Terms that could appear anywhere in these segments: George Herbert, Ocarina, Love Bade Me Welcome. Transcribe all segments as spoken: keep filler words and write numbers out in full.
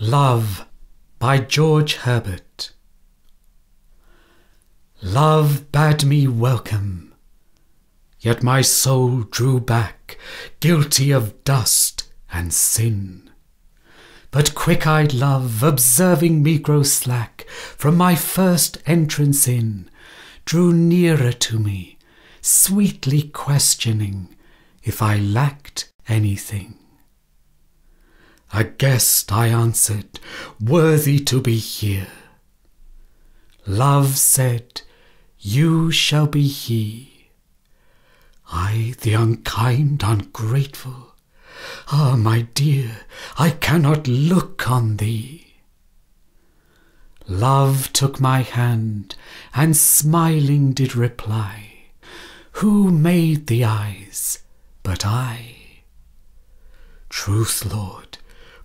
Love by George Herbert. Love bade me welcome, yet my soul drew back, guilty of dust and sin. But quick-eyed love, observing me grow slack, from my first entrance in, drew nearer to me, sweetly questioning if I lacked anything. A guest, I answered, worthy to be here. Love said, you shall be he. I, the unkind, ungrateful, ah, my dear, I cannot look on thee. Love took my hand, and smiling did reply, who made the eyes but I? Truth, Lord,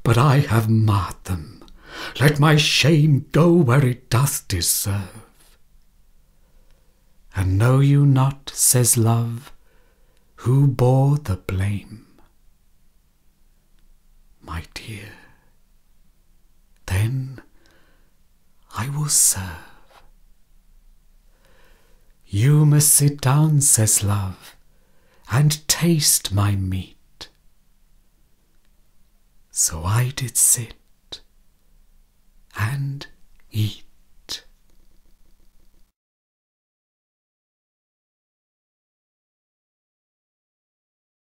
but I have marred them. Let my shame go where it doth deserve. And know you not, says Love, who bore the blame? My dear, then I will serve. You must sit down, says Love, and taste my meat. So I did sit and eat.